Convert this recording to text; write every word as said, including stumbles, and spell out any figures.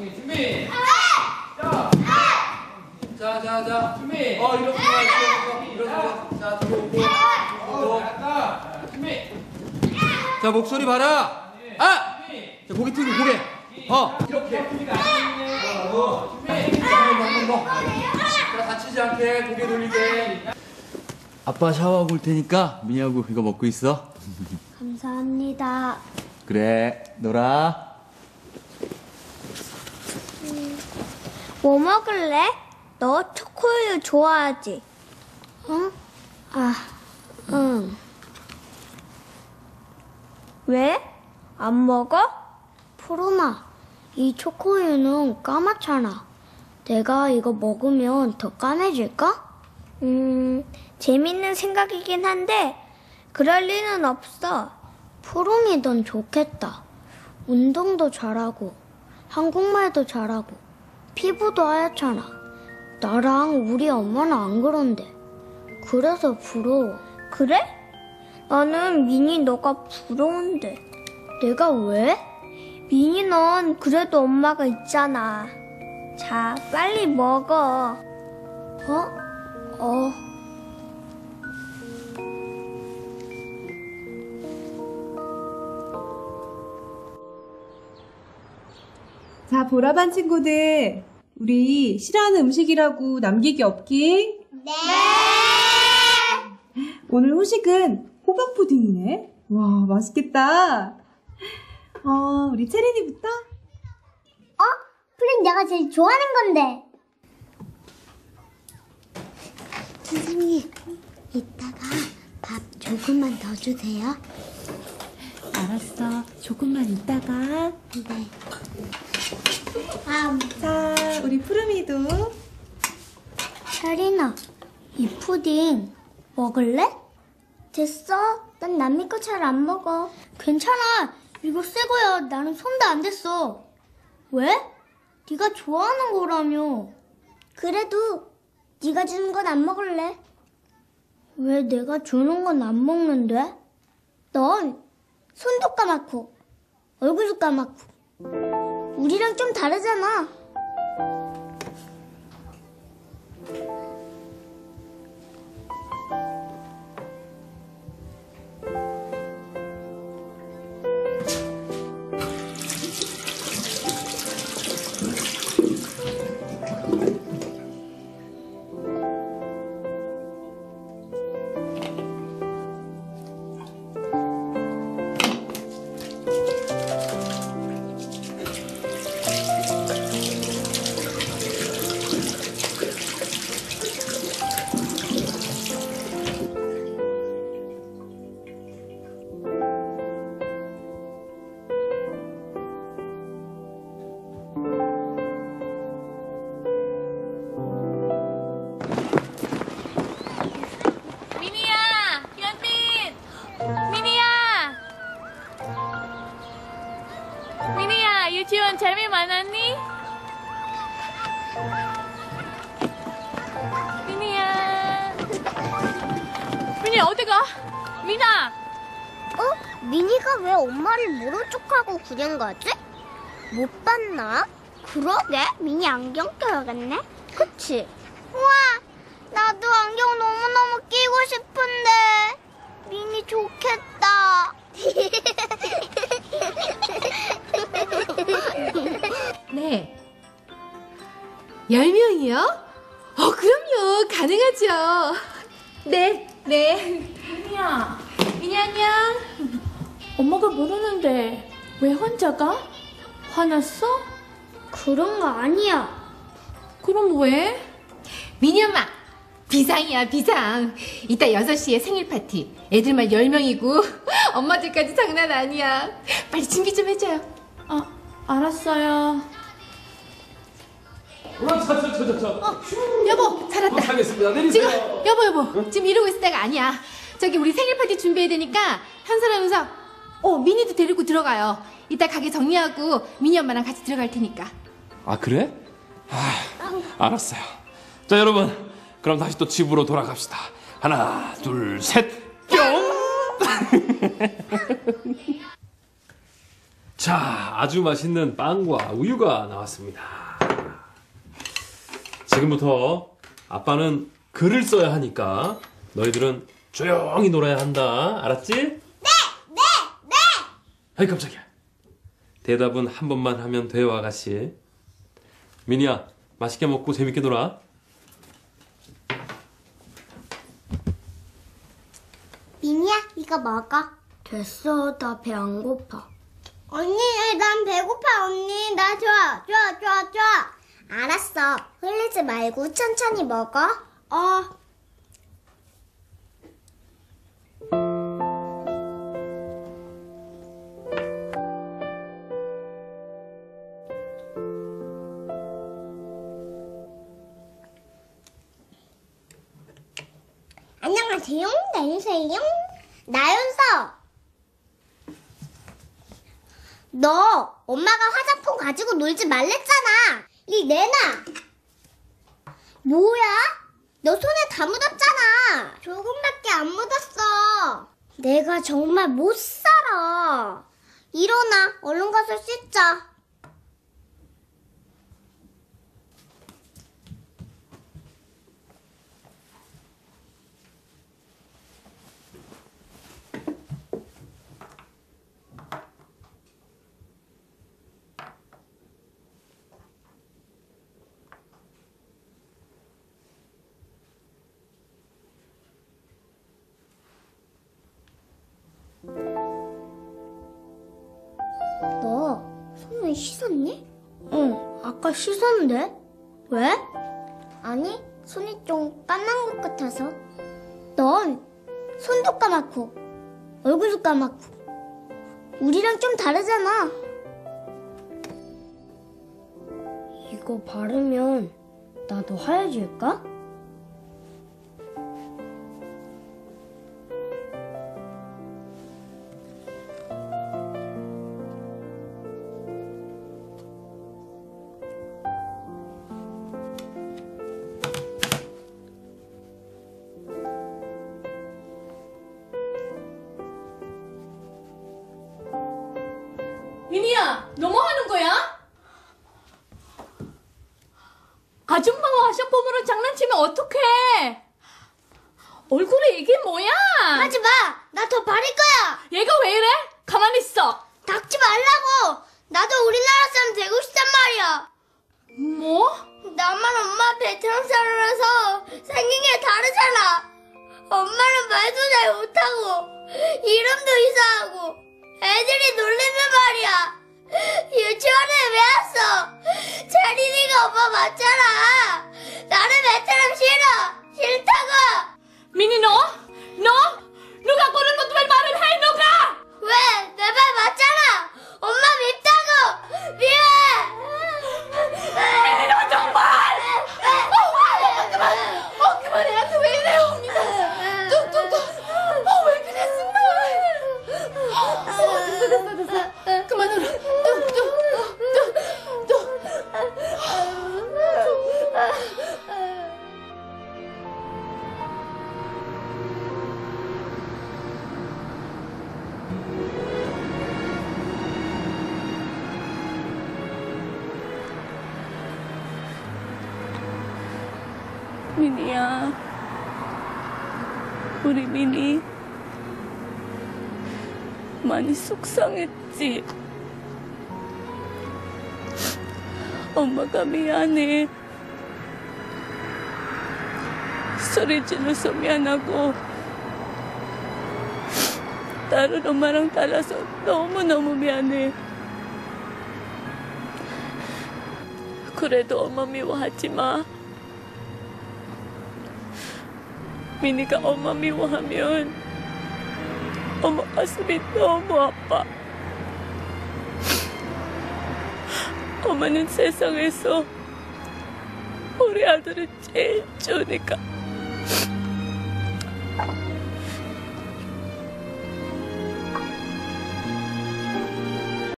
오케이, 준비. 자, 자, 자, 자, 준비. 어, 이렇게 이렇게 이렇게. 자, 들어오고. 자, 준비. 자, 목소리 봐라. 아, 자, 고개 틀고 고개. 어, 이렇게. 준비. 한번 더. 자, 다치지 않게 고개 돌리게. 아빠 샤워하고 올 테니까 민희하고 이거 먹고 있어. 감사합니다. 그래, 놀아. 음, 뭐 먹을래? 너 초코우유 좋아하지? 응? 아, 응. 왜? 안 먹어? 푸르마, 이 초코우유는 까맣잖아. 내가 이거 먹으면 더 까매질까? 음... 재밌는 생각이긴 한데 그럴 리는 없어. 푸릉이 넌 좋겠다. 운동도 잘하고 한국말도 잘하고 피부도 하얗잖아. 나랑 우리 엄마는 안 그런데. 그래서 부러워. 그래? 나는 민희 너가 부러운데. 내가 왜? 민희 넌 그래도 엄마가 있잖아. 자, 빨리 먹어. 어? 어... 자, 보라반 친구들, 우리 싫어하는 음식이라고 남기기 없기? 네! 오늘 후식은 호박 푸딩이네. 와, 맛있겠다. 어, 우리 체린이부터? 어? 푸딩 내가 제일 좋아하는 건데. 선생님, 이따가 밥 조금만 더 주세요. 알았어. 조금만 이따가. 네. 아, 자, 우리 푸르미도. 샤린아, 이 푸딩 먹을래? 됐어. 난 남미 거 잘 안 먹어. 괜찮아. 이거 새 거야. 나는 손도 안 댔어. 왜? 네가 좋아하는 거라며. 그래도 네가 주는 건 안 먹을래. 왜 내가 주는 건 안 먹는데? 넌 손도 까맣고 얼굴도 까맣고 우리랑 좀 다르잖아. 유치원 재미 많았니? 민희야. 민희 어디 가? 민아. 어? 민희가 왜 엄마를 모른 척하고 구경 가지? 못 봤나? 그러게. 민희 안경 껴야겠네. 그치? 우와. 나도 안경 너무너무 끼고 싶은데. 민희 좋겠다. 네. 열 명이요? 어, 그럼요. 가능하죠. 네, 네. 민희야. 민희 안녕. 엄마가 모르는데 왜 혼자 가? 화났어? 그런 거 아니야. 그럼 왜? 민희 엄마. 비상이야, 비상. 이따 여섯 시에 생일 파티. 애들만 열 명이고 엄마들까지 장난 아니야. 빨리 준비 좀 해줘요. 어, 알았어요. 어, 저, 저, 저, 저. 어, 여보, 잘했다. 어, 잘했습니다. 내리세요. 지금, 여보, 여보. 응? 지금 이러고 있을 때가 아니야. 저기 우리 생일 파티 준비해야 되니까 한 사람 의상, 어, 민희도 데리고 들어가요. 이따 가게 정리하고 민희 엄마랑 같이 들어갈 테니까. 아, 그래? 아, 알았어요. 자, 여러분. 그럼 다시 또 집으로 돌아갑시다. 하나, 둘, 셋, 뿅! 자, 아주 맛있는 빵과 우유가 나왔습니다. 지금부터 아빠는 글을 써야 하니까 너희들은 조용히 놀아야 한다. 알았지? 네! 네! 네! 아이, 깜짝이야. 대답은 한 번만 하면 돼요, 아가씨. 미니야, 맛있게 먹고 재밌게 놀아. 미니야, 이거 먹어. 됐어, 나 배 안 고파. 언니, 난 배고파, 언니. 나 좋아, 좋아, 좋아, 좋아. 알았어, 흘리지 말고 천천히 먹어. 어. 안녕하세요, 나윤서예요. 나윤서! 너 엄마가 화장품 가지고 놀지 말랬잖아. 이 내놔. 뭐야? 너 손에 다 묻었잖아. 조금밖에 안 묻었어. 내가 정말 못 살아. 일어나, 얼른 가서 씻자. 너 손을 씻었니? 응, 아까 씻었는데? 왜? 아니, 손이 좀 까만 것 같아서. 넌 손도 까맣고 얼굴도 까맣고 우리랑 좀 다르잖아. 이거 바르면 나도 하얘질까? 미니야, 너 뭐 하는 거야? 아줌마와 셔폼으로 장난치면 어떡해? 얼굴에 이게 뭐야? 하지 마! 나 더 바를 거야! 얘가 왜 이래? 가만히 있어! 닥지 말라고! 나도 우리나라 사람 되고 싶단 말이야! 뭐? 나만 엄마 베트남 사람이라서 생긴 게 다르잖아! 엄마는 말도 잘 못하고 이름도 이상하고 애들이 놀리면 말이야. 유치원에 왜 왔어? 찬인이가 엄마 맞잖아. 나는 베트남 싫어. 싫다고. 미니 너? 너? 누가 보는 것도 왜 말을 해 누가? 왜? 내 말 맞잖아. 엄마 밉다고. 미워. 미니 너 정말. 어, 어, 그만. 어, 그만해. 나한테 왜 이래요? 미니야, 우리 미니 많이 속상했지? 엄마가 미안해. 소리 질러서 미안하고 다른 엄마랑 달라서 너무너무 미안해. 그래도 엄마 미워하지 마. 미니가 엄마 미워하면 엄마 가슴이 너무 아파. 엄마는 세상에서 우리 아들을 제일 좋으니까.